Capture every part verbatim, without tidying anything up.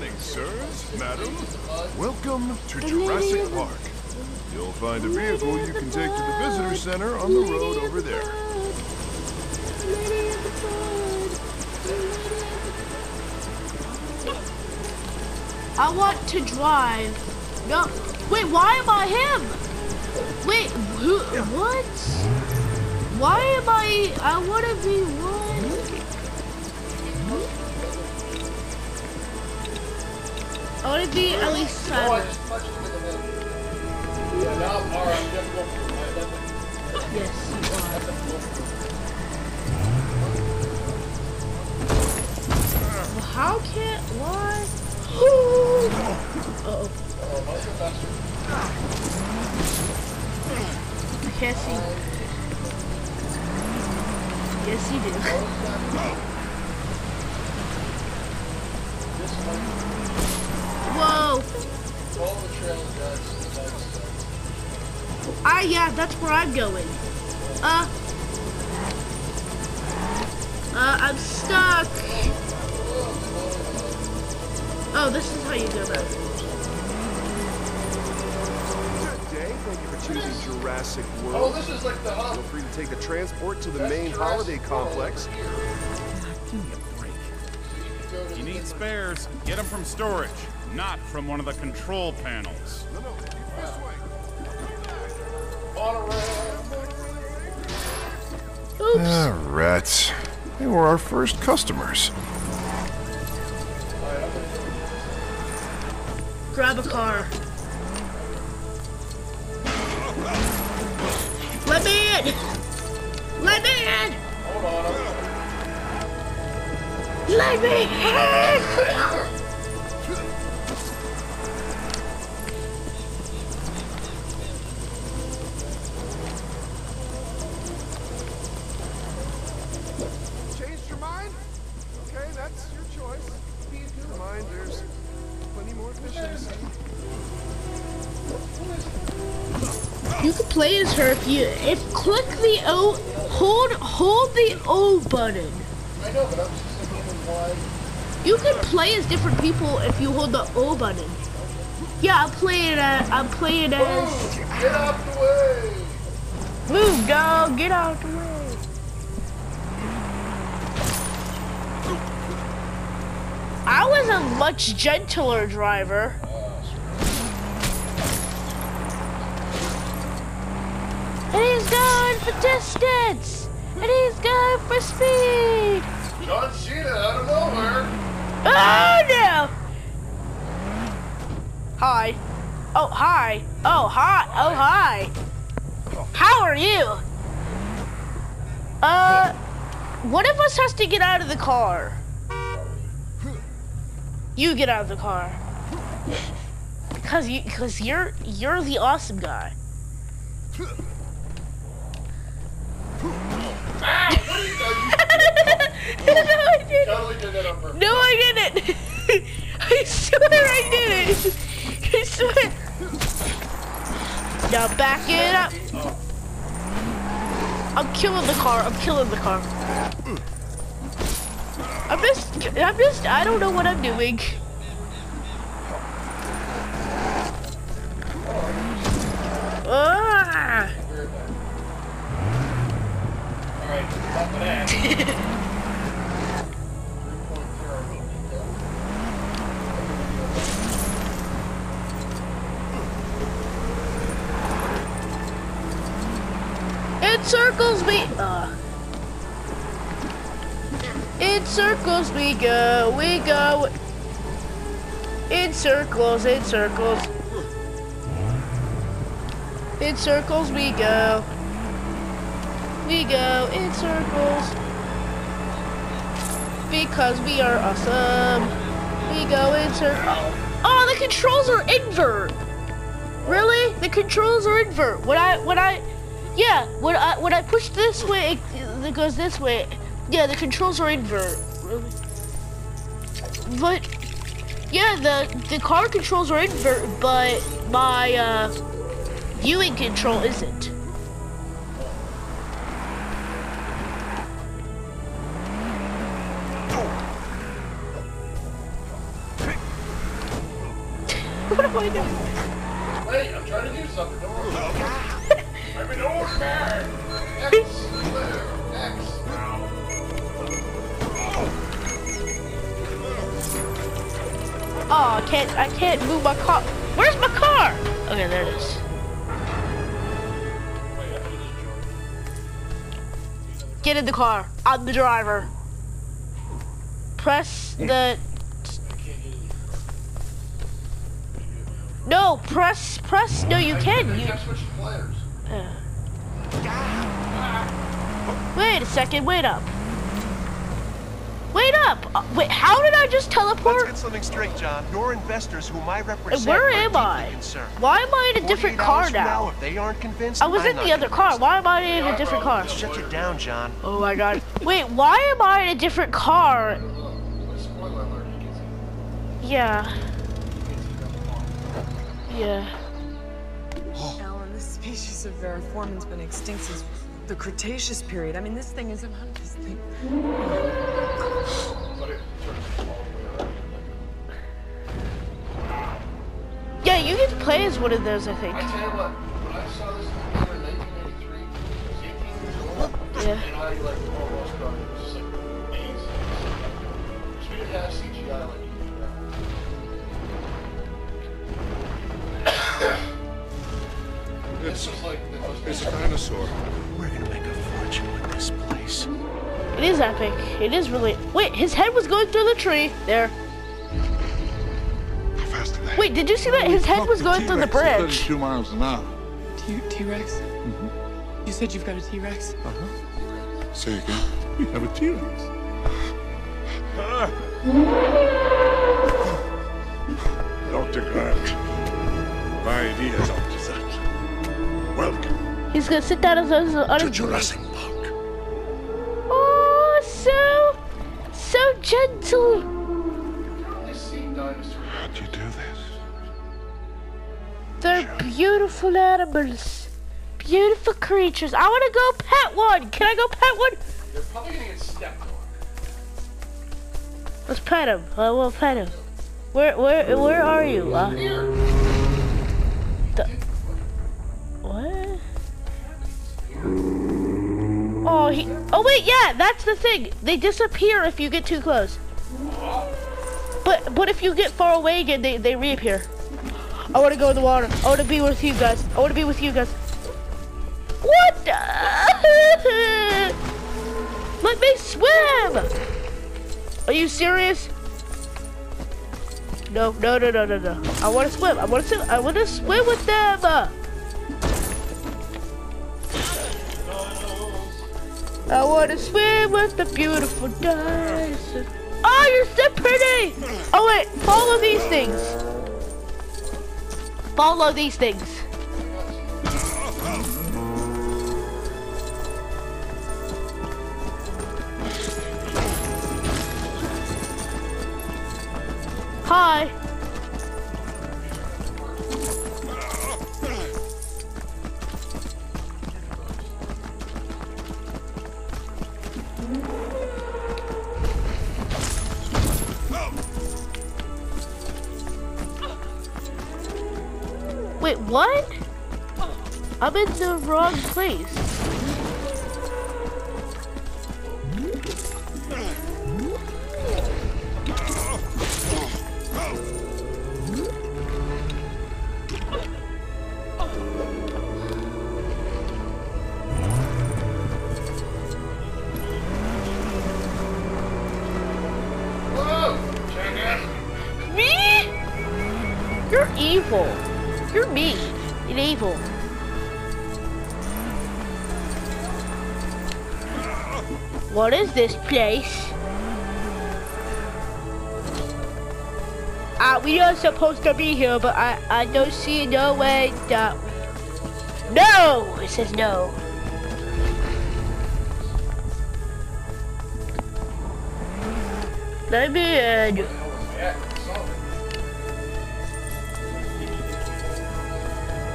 morning, sirs, madam. Welcome to Jurassic Park. You'll find a vehicle you can take to the visitor center on the road over there. I want to drive. No. Wait, why am I him? Wait, who? What? Why am I? I want to be one. I want to be at least seven. Yes. Well, how can? Why? Uh-oh. I can't see. Yes, he did. Whoa. Ah, yeah, that's where I'm going. Uh. Uh, I'm stuck. Oh, this is how you do that. Good day. Thank you for choosing Jurassic World. Oh, this is like the hub. Feel free to take a transport to the That's main Jurassic holiday World. complex. Give me a break. If you need spares, get them from storage, not from one of the control panels. No, no, keep this way. All right. Oops. Ah, rats. They were our first customers. Grab a car. Let me in! Let me in! Hold on. Let me in! Changed your mind? Okay, that's your choice. Reminders. You can play as her if you if click the O hold hold the O button. I know, but I'm just thinking why. You can play as different people if you hold the O button. Yeah, I'm playing as I'm playing as Move, get out the way. Move, dog, get out the way. I was a much gentler driver. And he's going for distance. And he's going for speed. John Cena out of nowhere. Oh no! Hi. Oh hi. Oh hi. Oh hi. How are you? Uh, one of us has to get out of the car. You get out of the car, cause you, cause you're, you're the awesome guy. No, I didn't. No, I didn't. I swear I didn't. I swear. Now back it up. I'm killing the car. I'm killing the car. I'm just, I'm just, I don't know what I'm doing. Ah. It circles me. Uh. In circles we go, we go. In circles, in circles. In circles we go. We go in circles. Because we are awesome. We go in circles. Oh, the controls are invert. Really? The controls are invert. When I, when I, yeah, when I, when I push this way, it, it goes this way. Yeah, the controls are invert, really. But yeah, the the car controls are invert, but my uh, viewing control isn't. What am I doing? Wait, I'm trying to do something. Don't worry about it. I'm an old man. X, letter X. Now. Oh, I can't. I can't move my car. Where's my car? Okay, there it is. Get in the car. I'm the driver. Press the. No, press, press. No, you can. You... Uh. Wait a second. Wait up. Wait up. Uh, wait. How did I just teleport? Let's get something straight, John. Your investors, whom I represent, where am I? Concerned. Why am I in a different car now? now? If they aren't convinced, I was I'm in the other convinced. car. Why am I in a different car? Shut you down, John. Oh my God. Wait. Why am I in a different car? Yeah. Yeah. Alan, this species of veriformin's been extinct since the Cretaceous period. I mean, this thing is a hunter's thing. Yeah, you get to play as one of those, I think. I tell you what, when I saw this computer in nineteen ninety-three, it was eighteen years old, yeah. And I like almost got it. It was just like amazing. Because we didn't have C G I like. This is like the most basic dinosaur. We're gonna make a fortune with this place. It is epic. It is really. Wait, his head was going through the tree. There. You're faster than. Wait, did you see that? His head was going through the bridge. Two miles an hour. T-Rex. Mm-hmm. You said you've got a T-Rex. Uh huh. Say again. You have a T-Rex. Ah. Doctor Grant. My ideas are dessert. Welcome. He's gonna sit down as a to Jurassic Park. Oh, so, so gentle. How'd you do this? They're sure. Beautiful animals, beautiful creatures. I want to go pet one. Can I go pet one? They're probably gonna get stepped on. Let's pet him. I will pet him. Where, where, where are you? Uh, Here. What? Oh, he. Oh, wait, yeah, that's the thing. They disappear if you get too close. But but if you get far away again, they, they reappear. I want to go in the water. I want to be with you guys. I want to be with you guys. What? Let me swim. Are you serious? No, no, no, no, no, no. I want to swim. I want to swim. I want to swim with them. I want to swim with the beautiful dinosaurs. Oh, you're so pretty. Oh, wait. Follow these things. Follow these things. Hi. Wait, what? I'm in the wrong place. You're mean and evil. What is this place? Uh, we are supposed to be here, but I, I don't see no way that... No! It says no. Let me in.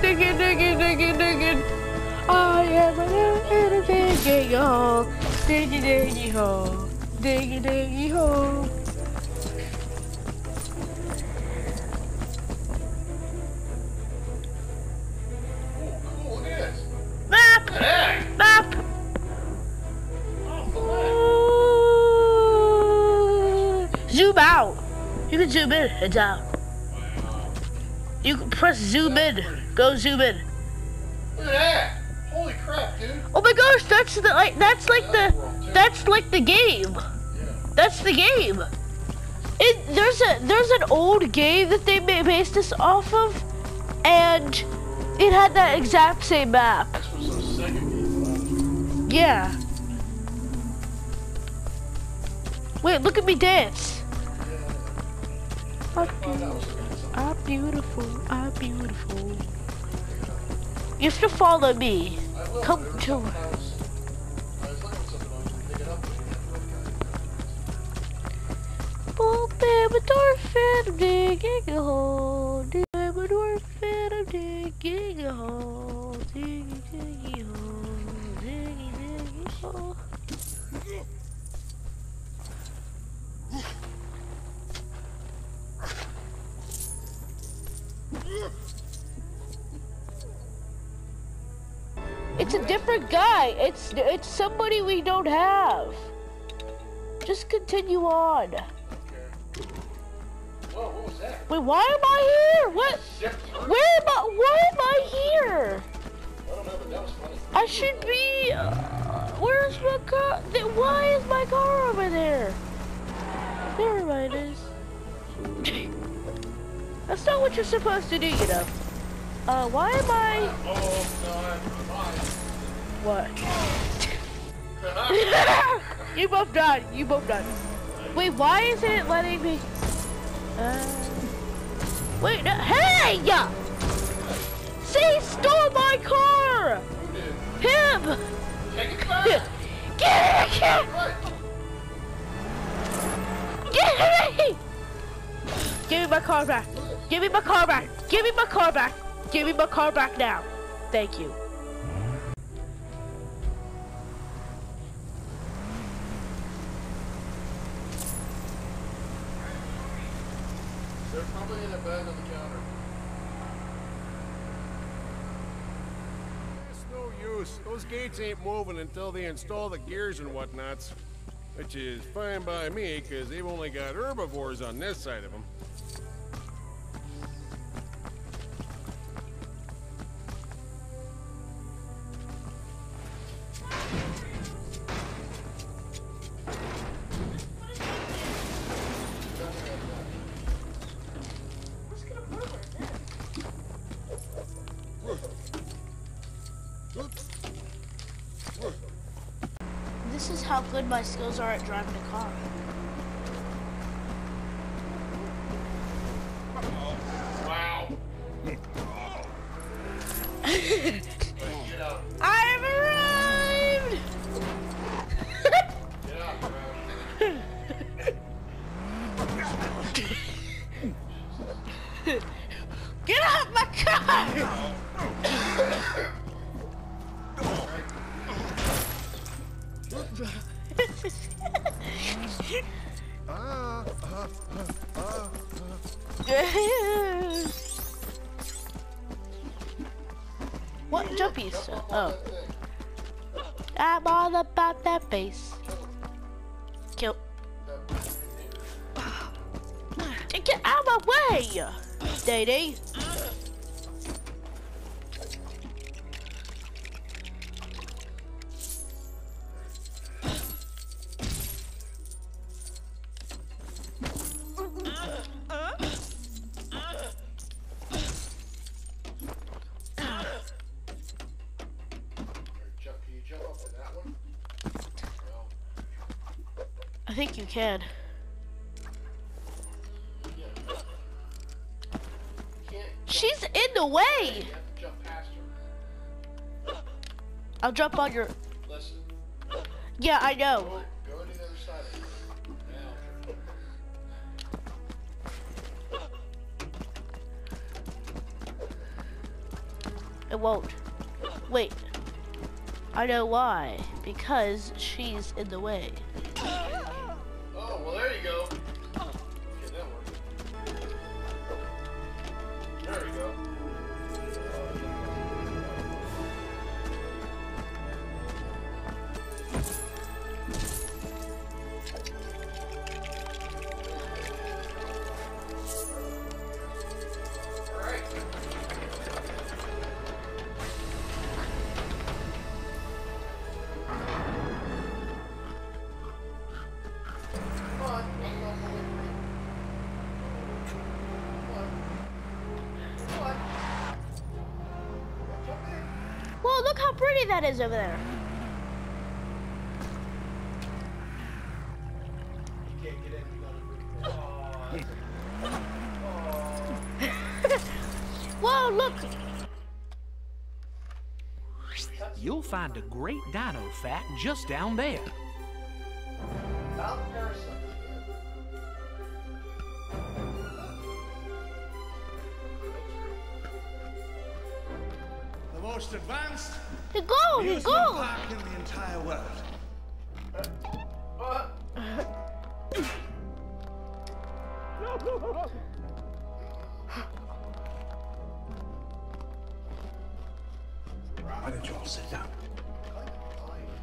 Digging, digging, digging, digging. I am in a digging hole. Diggy, diggy hole. Diggy, diggy hole. You can zoom in and out. You can press zoom in. Go zoom in. Look at that! Holy crap, dude! Oh my gosh, that's the like that's like that's the world, that's like the game. Yeah. That's the game. It there's a there's an old game that they based this off of, and it had that exact same map. This was the second game. Yeah. Wait, look at me dance. Yeah. I'm, beautiful. I'm beautiful. I'm beautiful. You have to follow me. Will, Come to. Else. I was looking something else to pick it up. Oh, I'm a dwarf and I'm digging a hole. I'm a dwarf and I'm digging a hole. Digging, digging hole. Digging, digging hole. It's a different guy. It's it's somebody we don't have. Just continue on. Okay. Whoa, what was that? Wait, why am I here? What? Where am I? Why am I here? I don't know, but that was funny. I should be. Uh, where's my car? Why is my car over there? Never mind, it is. That's not what you're supposed to do, you know. Uh, why am I? Oh, no, I'm what? You both died. You both died. Wait, why isn't it letting me? Uh... Wait, no... hey! He stole my car. Him. Take it back. Get it! Get it! Get it! Give me my car back. Give me my car back. Give me my car back. Give me my car back now. Thank you. They're probably in a bed on the counter. It's no use. Those gates ain't moving until they install the gears and whatnots. Which is fine by me, because they've only got herbivores on this side of them. How good my skills are at driving a car. Oh, wow. I've arrived! Get up, bro. Get out my car! What jumpy stuff? Oh. I'm all about that bass. Kill. Get out of my way, Daddy. I think you can. She's in the way. I'll jump on your. Yeah, I know. It won't. Wait. I know why. Because she's in the way. Well, there you go. Okay, that worked. There we go. pretty that is over there. You can't get in. You gotta move. Oh, that's a... oh. Whoa, look! You'll find a great dino fat just down there. Down there, son. Most advanced the goal, the goal. Park in the entire world. Uh, uh. Why don't you all sit down?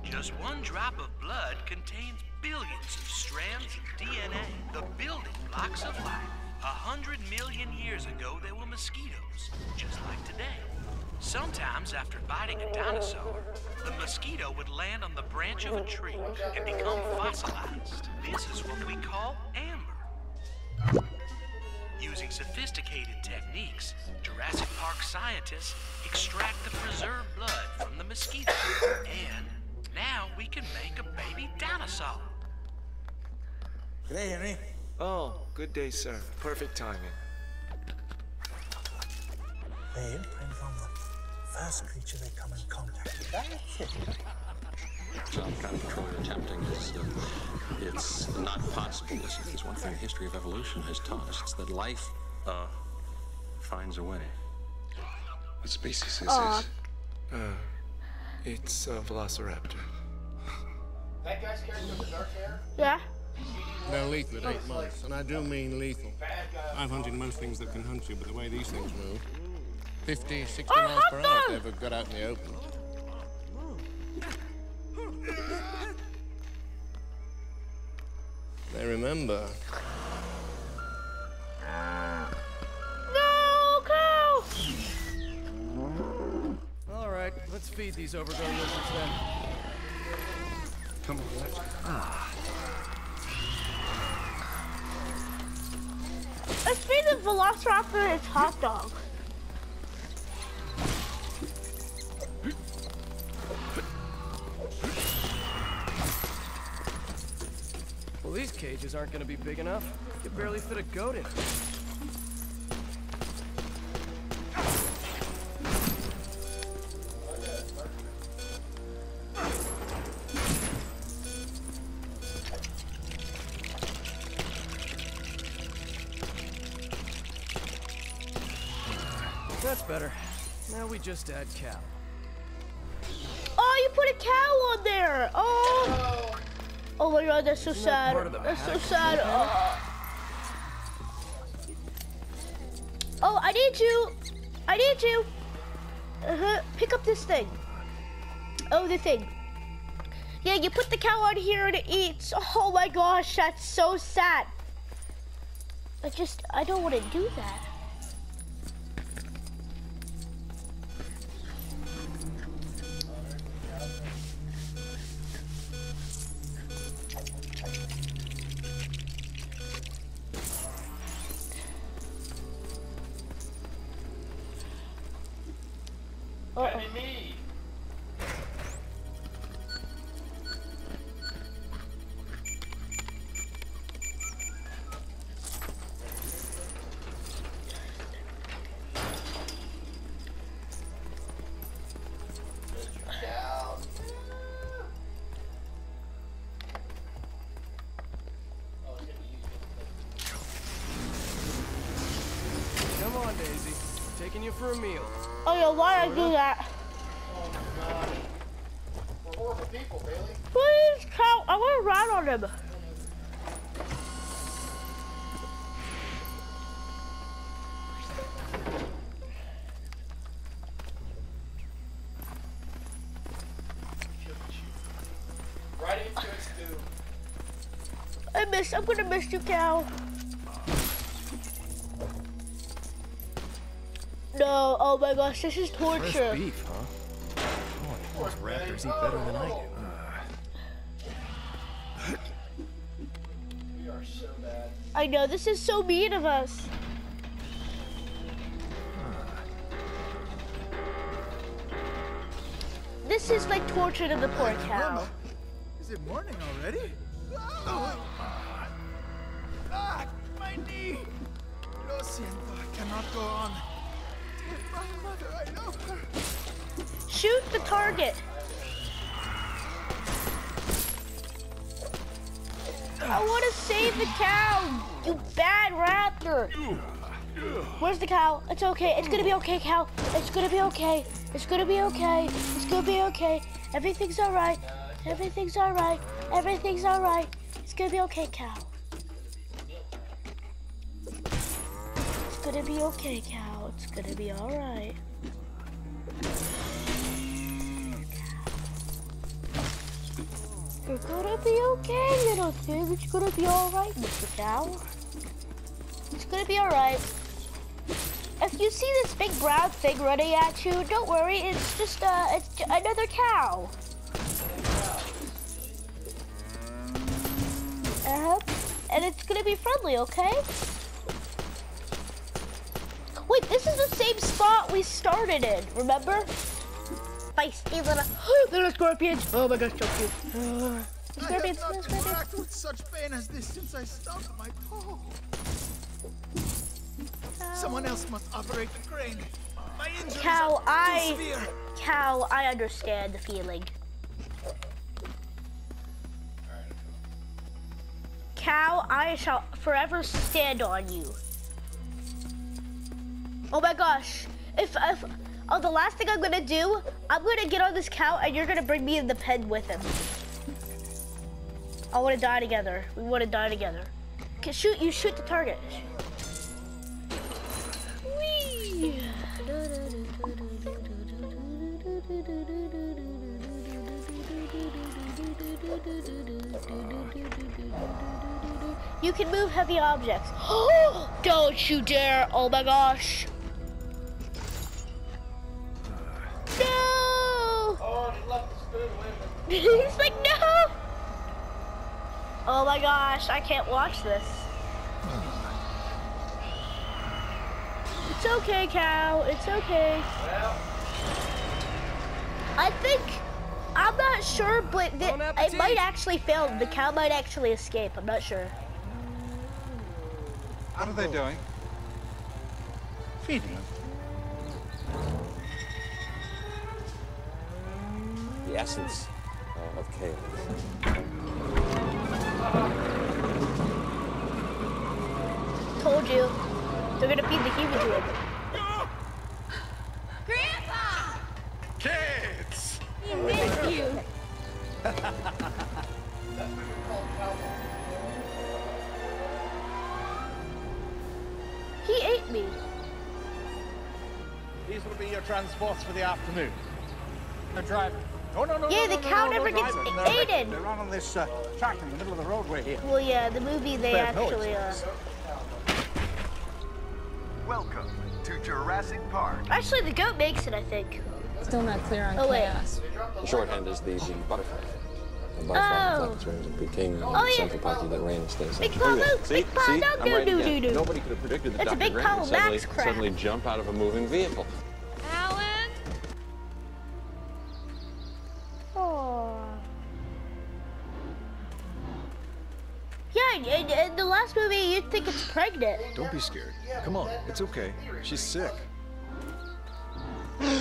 Just one drop of blood contains billions of strands of D N A, the building blocks of life. A hundred million years ago, there were mosquitoes, just like today. Sometimes, after biting a dinosaur, the mosquito would land on the branch of a tree and become fossilized. This is what we call amber. Using sophisticated techniques, Jurassic Park scientists extract the preserved blood from the mosquito, and now we can make a baby dinosaur. Good day, Henry. Oh, good day, sir. Perfect timing. They imprint on the first creature they come in contact with. That's it. Some kind of troll attempting is, uh, it's not possible. It's one thing the history of evolution has taught us. It's that life, uh, finds a way. What species is uh. this? Uh, it's a Velociraptor. That guy's character with dark hair? Yeah. They're lethal at eight months, and I do mean lethal. I've hunted most things that can hunt you, but the way these things move... fifty, sixty oh, miles per hour if they ever got out in the open. They remember. No, cow! All right, let's feed these overgrown lizards then. Come on, let's... Ah. Let's feed the Velociraptor its hot dog. Well, these cages aren't going to be big enough. You could barely fit a goat in. That's better. Now we just add cow. Oh, you put a cow on there! Oh! Oh. Oh my god, that's so sad. That's so sad. Oh. Oh, I need you. I need you. Uh-huh. Pick up this thing. Oh, the thing. Yeah, you put the cow on here and it eats. Oh my gosh, that's so sad. I just, I don't want to do that. You for a meal. Oh yeah, why did I do that? Oh my god. We're horrible people, Bailey. Please cow, I wanna ride on him. Right into its doom. I miss I'm gonna miss you, cow. No, oh my gosh, this is torture. Fresh beef, huh? Oh, those raptors eat better than I do. We are so bad. I know, this is so mean of us. This is like torture to the poor cow. Is it morning already? Oh. Ah, my knee! Lo siento, I cannot go on. Dear my mother, I love her. Shoot the target. I want to save the cow, you bad raptor. Where's the cow? It's okay. It's gonna be okay, cow. It's gonna be okay. It's gonna be okay. It's gonna be okay. Everything's all right. Everything's all right. Everything's all right. It's gonna be okay, cow. It's gonna be okay, cow. It's gonna be all right. You're gonna be okay, little thing. It's gonna be all right, Mister Cow. It's gonna be all right. If you see this big brown thing running at you, don't worry. It's just uh, it's j another cow. Uh-huh. And it's gonna be friendly, okay? Wait, this is the same spot we started in. Remember? Feisty little, little scorpions. Oh my gosh, so cute. Uh, scorpions, I have not scorpions. With such pain as this since I stubbed my toe. Cow. Someone else must operate the crane. My injuries cow, are too severe. Cow, I understand the feeling. Cow, I shall forever stand on you. Oh my gosh, if if. Oh, the last thing I'm gonna do, I'm gonna get on this cow and you're gonna bring me in the pen with him. I wanna die together. We wanna die together. Okay, shoot, you shoot the target. Whee! You can move heavy objects. Oh, don't you dare, oh my gosh. He's like, no! Oh my gosh, I can't watch this. It's okay, cow, it's okay. Well, I think, I'm not sure, but it might actually fail. The cow might actually escape, I'm not sure. What are they doing? Feeding. The essence. Okay. Told you. They're gonna feed the human to it. Grandpa! Kids! We missed you. He ate me. These will be your transports for the afternoon. The driver. Oh, no, no, yeah, no, the no, cow no, never no, gets aided. They're on this uh, track in the middle of the roadway here. Well, yeah, the movie they Fair actually. Uh... Welcome to Jurassic Park. Actually, the goat makes it, I think. Still not clear on oh, chaos. The shorthand is the, the butterfly. The butterfly oh. Fluctuates and became oh, the yeah. Central part of the rain and stays. Big pile, big pile, no, do, do, do. Nobody could have predicted that Doctor Grant would suddenly, suddenly jump out of a moving vehicle. Alan. Yeah, in, in the last movie, you'd think it's pregnant. Don't be scared. Come on, it's okay. She's sick. I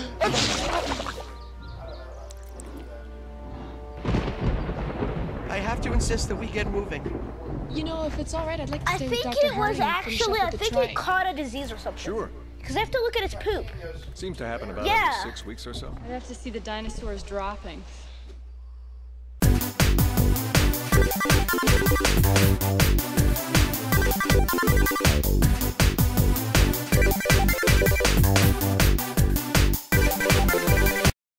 have to insist that we get moving. You know, if it's all right, I'd like to stay with Doctor Hardy and finish up with the train. I think it was actually, I think it caught a disease or something. Sure. Because I have to look at its poop. Seems to happen about yeah. every six weeks or so. I'd have to see the dinosaurs droppings.